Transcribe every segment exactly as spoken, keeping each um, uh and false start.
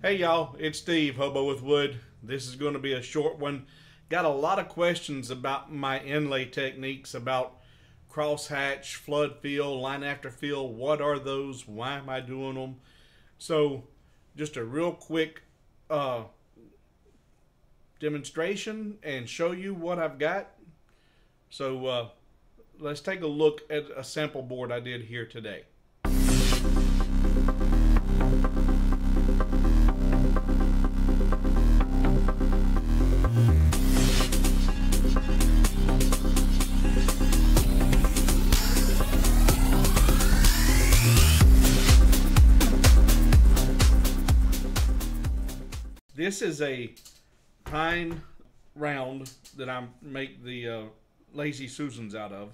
Hey y'all, it's Steve, Hobo With Wood. This is going to be a short one. Got a lot of questions about my inlay techniques, about cross-hatch, flood fill, line after fill. What are those? Why am I doing them? So just a real quick uh, demonstration and show you what I've got. So uh, let's take a look at a sample board I did here today. This is a pine round that I make the uh, Lazy Susans out of,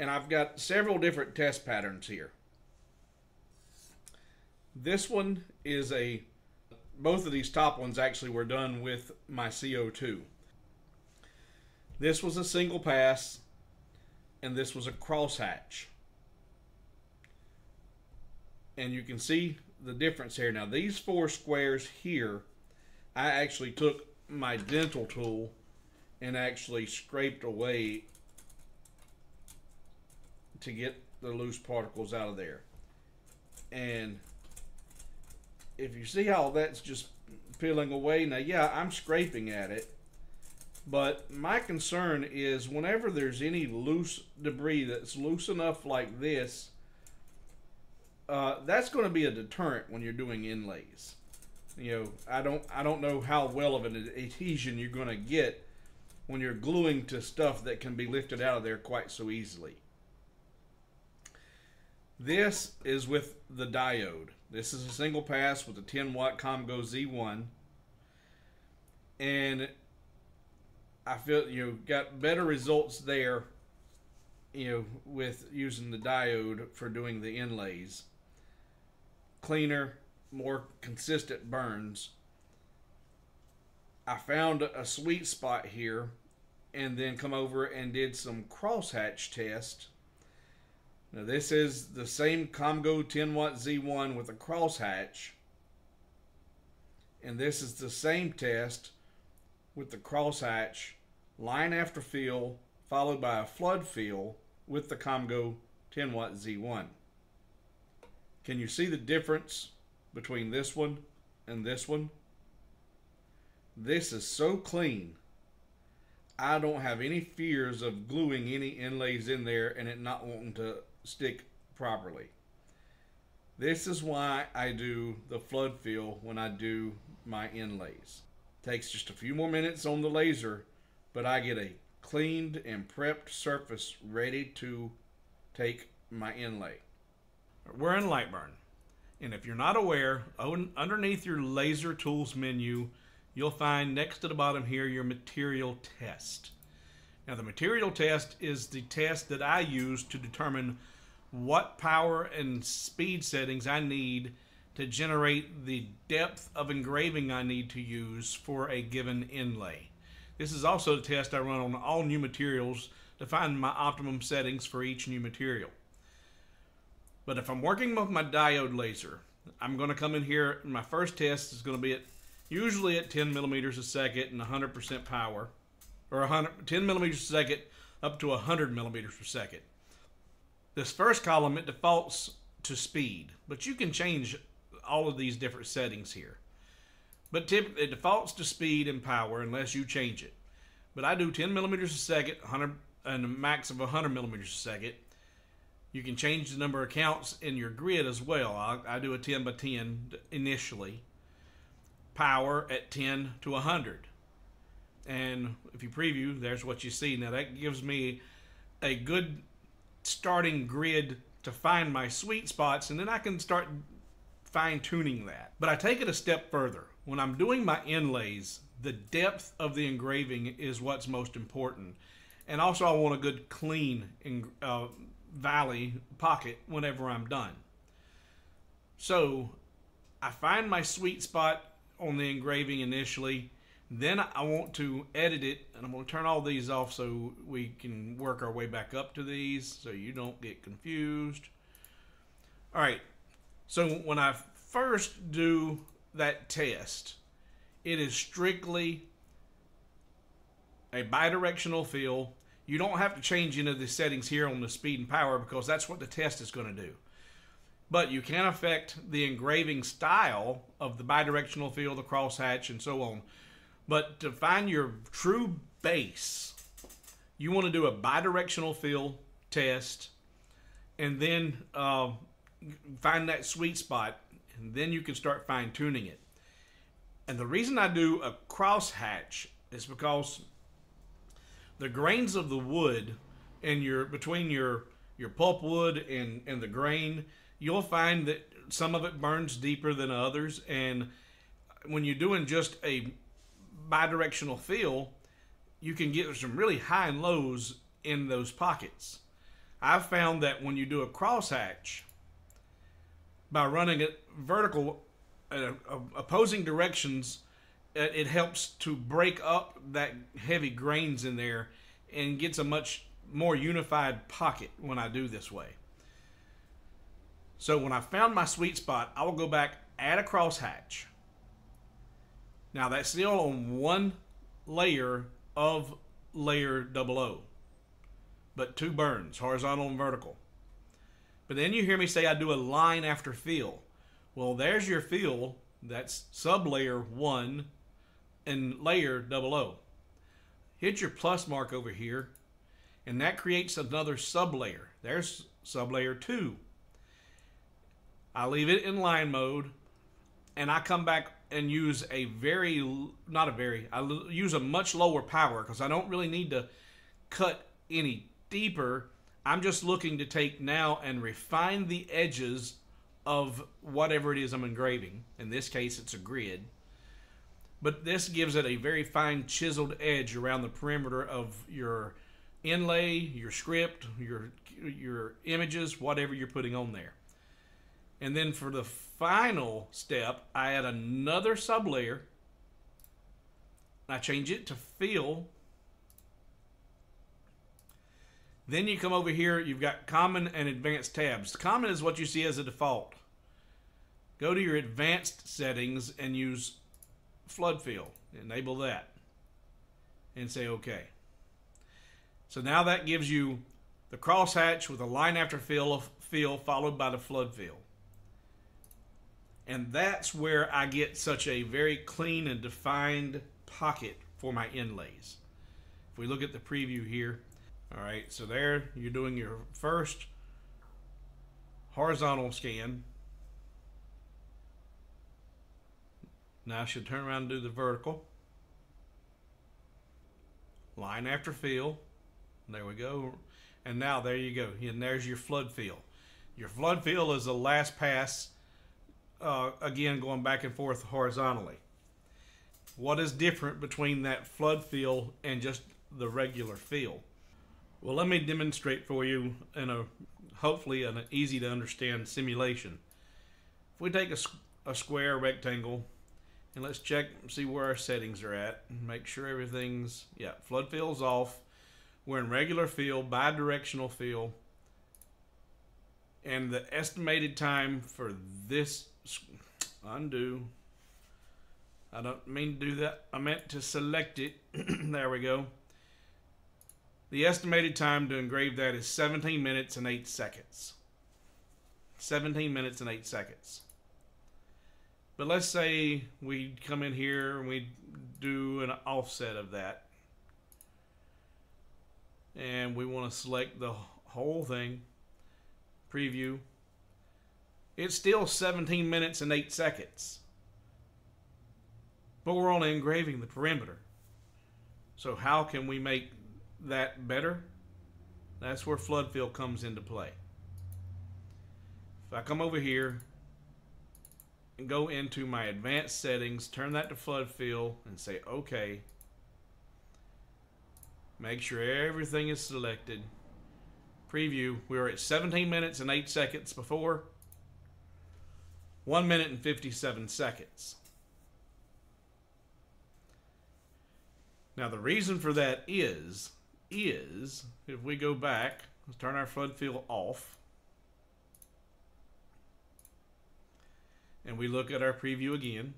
and I've got several different test patterns here. This one is a, both of these top ones actually were done with my C O two. This was a single pass, and this was a crosshatch. And you can see the difference here. Now these four squares here, I actually took my dental tool and actually scraped away to get the loose particles out of there. And if you see how that's just peeling away, now yeah, I'm scraping at it, but my concern is whenever there's any loose debris that's loose enough like this, uh, that's going to be a deterrent when you're doing inlays. You know, I don't, I don't know how well of an adhesion you're going to get when you're gluing to stuff that can be lifted out of there quite so easily. This is with the diode. This is a single pass with a ten watt Comgo Z one. And I feel you got better results there, you know, with using the diode for doing the inlays. Cleaner, more consistent burns. I found a sweet spot here and then come over and did some crosshatch test. Now this is the same Comgo ten watt Z one with a crosshatch, and this is the same test with the crosshatch, line after fill followed by a flood fill with the Comgo ten watt Z one. Can you see the difference between this one and this one? This is so clean. I don't have any fears of gluing any inlays in there and it not wanting to stick properly. This is why I do the flood fill when I do my inlays. Takes just a few more minutes on the laser, but I get a cleaned and prepped surface ready to take my inlay. We're in Lightburn, and if you're not aware, underneath your laser tools menu, you'll find next to the bottom here your material test. Now the material test is the test that I use to determine what power and speed settings I need to generate the depth of engraving I need to use for a given inlay. This is also the test I run on all new materials to find my optimum settings for each new material. But if I'm working with my diode laser, I'm going to come in here, and my first test is going to be at usually at ten millimeters a second and one hundred percent power, or one hundred, ten millimeters a second up to one hundred millimeters per second. This first column, it defaults to speed, but you can change all of these different settings here. But typically it defaults to speed and power unless you change it. But I do ten millimeters a second, one hundred, and a max of one hundred millimeters a second. You can change the number of counts in your grid as well. I, I do a ten by ten initially. Power at ten to one hundred. And if you preview, there's what you see. Now that gives me a good starting grid to find my sweet spots, and then I can start fine-tuning that. But I take it a step further. When I'm doing my inlays, the depth of the engraving is what's most important. And also I want a good clean uh, valley pocket whenever I'm done. So I find my sweet spot on the engraving initially. Then I want to edit it, and I'm going to turn all these off so we can work our way back up to these so you don't get confused. All right, so when I first do that test, it is strictly a bidirectional fill. You don't have to change any of the settings here on the speed and power because that's what the test is going to do. But you can affect the engraving style of the bidirectional fill, the crosshatch, and so on. But to find your true base, you want to do a bidirectional fill test and then uh, find that sweet spot, and then you can start fine-tuning it. And the reason I do a crosshatch is because the grains of the wood and your between your your pulpwood and and the grain, you'll find that some of it burns deeper than others. And when you're doing just a bidirectional fill, you can get some really high and lows in those pockets. I've found that when you do a crosshatch, by running it vertical uh, opposing directions, it helps to break up that heavy grains in there and gets a much more unified pocket when I do this way. So when I found my sweet spot, I will go back, add a crosshatch. Now that's still on one layer of layer double O, but two burns, horizontal and vertical. But then you hear me say I do a line after fill. Well, there's your fill. That's sub layer one and layer double O. Hit your plus mark over here, and that creates another sub layer. There's sub layer two. I leave it in line mode, and I come back and use a very, not a very, I use a much lower power because I don't really need to cut any deeper. I'm just looking to take now and refine the edges of whatever it is I'm engraving. In this case, it's a grid. But this gives it a very fine chiseled edge around the perimeter of your inlay, your script, your, your images, whatever you're putting on there. And then for the final step, I add another sublayer. I change it to fill. Then you come over here, you've got common and advanced tabs. Common is what you see as a default. Go to your advanced settings and use flood fill. Enable that and say okay. So now that gives you the crosshatch with a line after fill, fill followed by the flood fill. And that's where I get such a very clean and defined pocket for my inlays. If we look at the preview here, all right, so there you're doing your first horizontal scan. Now I should turn around and do the vertical. Line after fill. There we go. And now there you go. And there's your flood fill. Your flood fill is the last pass, uh, again, going back and forth horizontally. What is different between that flood fill and just the regular fill? Well, let me demonstrate for you in a hopefully an easy to understand simulation. If we take a, a square rectangle and let's check and see where our settings are at and make sure everything's, yeah, flood fill's off. We're in regular fill, bi-directional fill. And the estimated time for this, undo. I don't mean to do that. I meant to select it. There we go. The estimated time to engrave that is seventeen minutes and eight seconds. seventeen minutes and eight seconds. But let's say we come in here and we do an offset of that. And we want to select the whole thing. Preview. It's still seventeen minutes and eight seconds. But we're only engraving the perimeter. So how can we make that better? That's where flood fill comes into play. If I come over here and go into my advanced settings, turn that to flood fill and say okay, make sure everything is selected, preview, we were at seventeen minutes and eight seconds before, one minute and fifty-seven seconds. Now the reason for that is is if we go back, let's turn our flood fill off and we look at our preview again,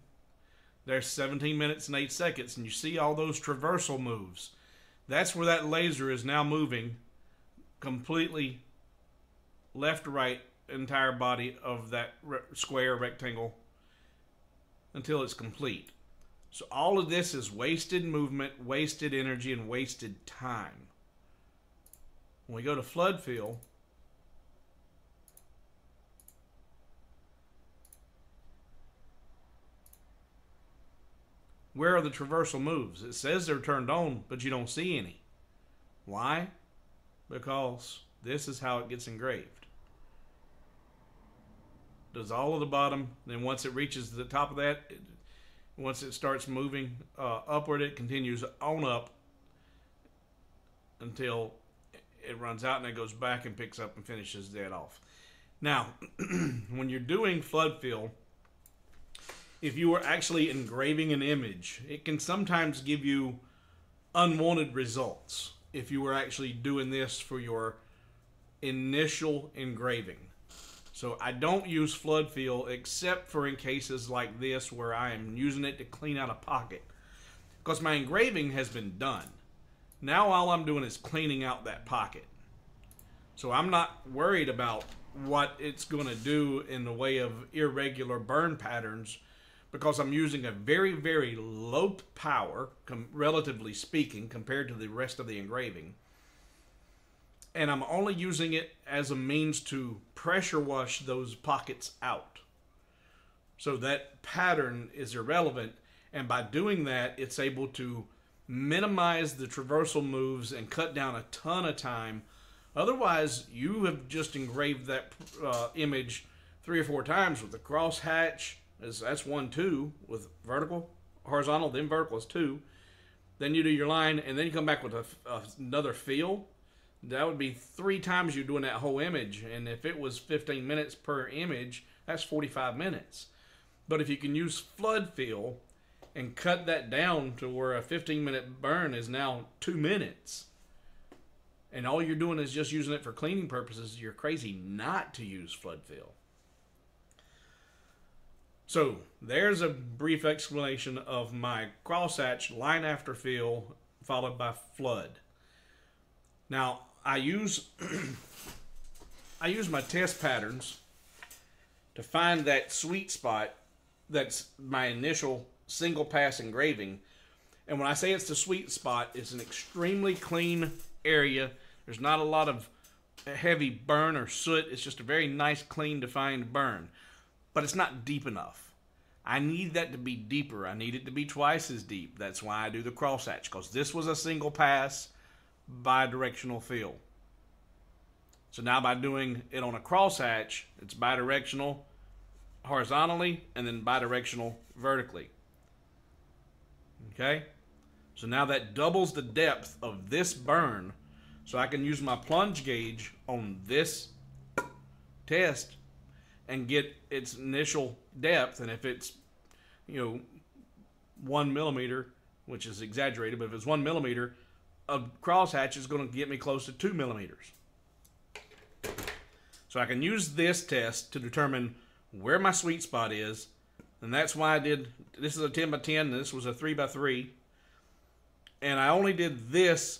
There's seventeen minutes and eight seconds, and you see all those traversal moves. That's where that laser is now moving completely left to right, entire body of that re square rectangle until it's complete. So all of this is wasted movement, wasted energy, and wasted time. When we go to Flood Fill, where are the traversal moves? It says they're turned on, but you don't see any. Why? Because this is how it gets engraved. Does all of the bottom, then once it reaches the top of that, it, once it starts moving uh, upward, it continues on up until it runs out, and it goes back and picks up and finishes that off. Now, when you're doing Flood Fill, if you were actually engraving an image, it can sometimes give you unwanted results if you were actually doing this for your initial engraving. So I don't use Flood Fill except for in cases like this where I am using it to clean out a pocket, because my engraving has been done. Now all I'm doing is cleaning out that pocket. So I'm not worried about what it's going to do in the way of irregular burn patterns, because I'm using a very, very low power, com relatively speaking, compared to the rest of the engraving. And I'm only using it as a means to pressure wash those pockets out. So that pattern is irrelevant. And by doing that, it's able to minimize the traversal moves and cut down a ton of time. Otherwise, you have just engraved that uh, image three or four times with the cross-hatch. That's one, two, with vertical, horizontal, then vertical is two. Then you do your line, and then you come back with a, a, another fill. That would be three times you're doing that whole image. And if it was fifteen minutes per image, that's forty-five minutes. But if you can use Flood Fill and cut that down to where a fifteen minute burn is now two minutes, and all you're doing is just using it for cleaning purposes, you're crazy not to use Flood Fill. So there's a brief explanation of my crosshatch line after fill followed by flood. Now I use I use my test patterns to find that sweet spot. That's my initial single pass engraving, and when I say it's the sweet spot, it's an extremely clean area. There's not a lot of heavy burn or soot. It's just a very nice, clean, defined burn. But it's not deep enough. I need that to be deeper. I need it to be twice as deep. That's why I do the crosshatch, because this was a single pass bidirectional fill. So now by doing it on a crosshatch, it's bidirectional horizontally and then bidirectional vertically. Okay? So now that doubles the depth of this burn, so I can use my plunge gauge on this test and get its initial depth. And if it's, you know, one millimeter, which is exaggerated, but if it's one millimeter, a crosshatch is going to get me close to two millimeters. So I can use this test to determine where my sweet spot is, and that's why I did, this is a ten by ten, and this was a three by three, and I only did this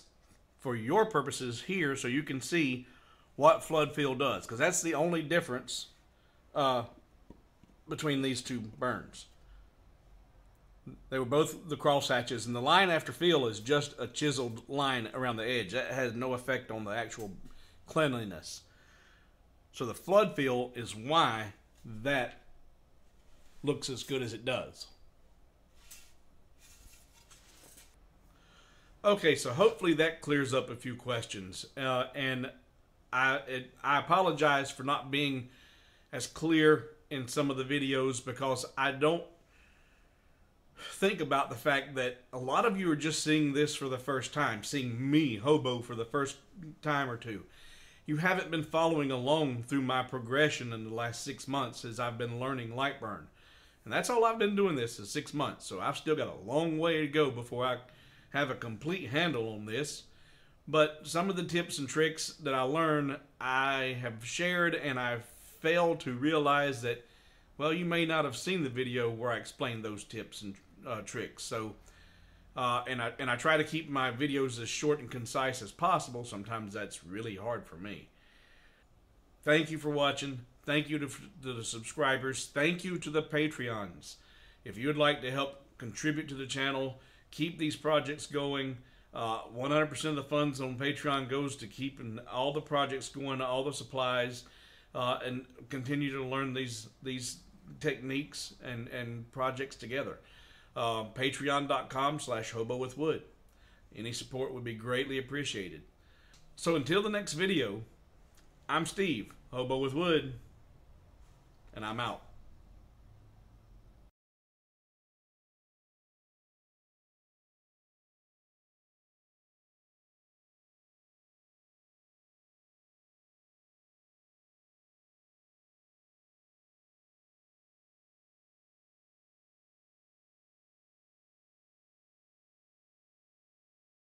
for your purposes here so you can see what Flood Fill does, because that's the only difference Uh, between these two burns. They were both the cross hatches, and the line after fill is just a chiseled line around the edge. That has no effect on the actual cleanliness. So the Flood Fill is why that looks as good as it does. Okay, so hopefully that clears up a few questions. Uh, and I, it, I apologize for not being as clear in some of the videos, because I don't think about the fact that a lot of you are just seeing this for the first time, seeing me, Hobo, for the first time or two. You haven't been following along through my progression in the last six months as I've been learning Lightburn. And that's all I've been doing this is six months, so I've still got a long way to go before I have a complete handle on this. But some of the tips and tricks that I learned, I have shared, and I've fail to realize that, well, you may not have seen the video where I explained those tips and uh, tricks. So, uh, and I and I try to keep my videos as short and concise as possible. Sometimes that's really hard for me. Thank you for watching. Thank you to, to the subscribers. Thank you to the Patreons. If you would like to help contribute to the channel, keep these projects going. one hundred percent uh, of the funds on Patreon goes to keeping all the projects going, all the supplies, uh, and continue to learn these these techniques and, and projects together. Uh, Patreon.com slash Hobo With Wood. Any support would be greatly appreciated. So until the next video, I'm Steve, Hobo With Wood, and I'm out.